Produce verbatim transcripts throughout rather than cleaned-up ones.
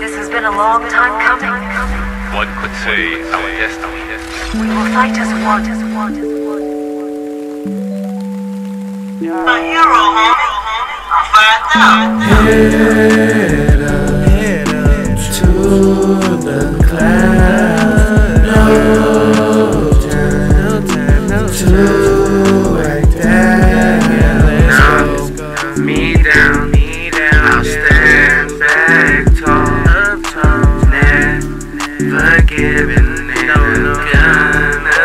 This has been a long time coming. One could say our destiny. We will fight as one. A hero, homie. I'll find out. Head up, head up to the clouds. No time, no time, no time to act down. Now, me down, me down. I'll stand back tall. Never giving in, I'm gonna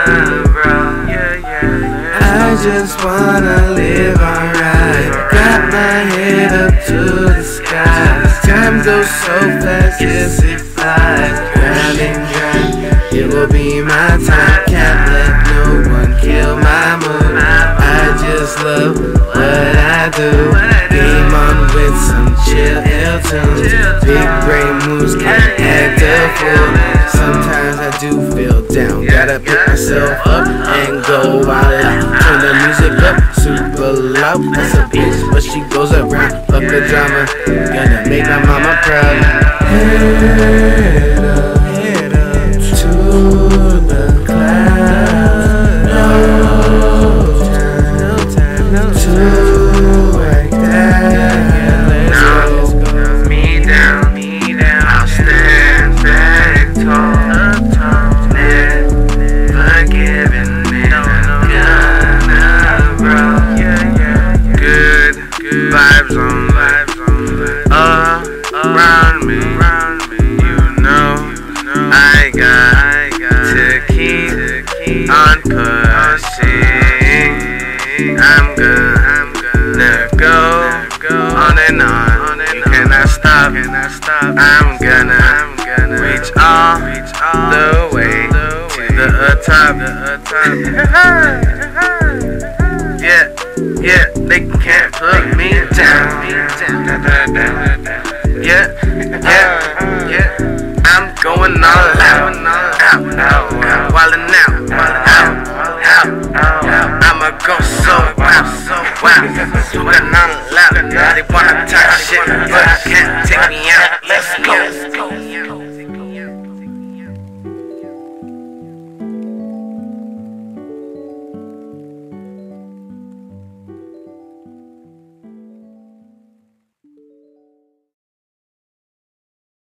roll. I just wanna live alright. Got my head up to the sky. Time goes so fast, yes it flies. Grind and grind, it will be my time. Can't let no one kill my mood. I just love what I do. Beam on with some chill ill tunes. Big brain moves can't act a fool. Sometimes I do feel down, gotta pick myself up and go out. Turn the music up, super loud. That's a bitch, but she goes around. Fuck the drama, gonna make my mama proud. Head up, head up to the clouds. No time, no time, no time to act down. Now, me down, me down. I'll stand back tall. On pushing, I'm good. I'm good. Never go on and on. You cannot stop. I'm gonna reach all the way to the top. Yeah, yeah, they can't put me down. Yeah,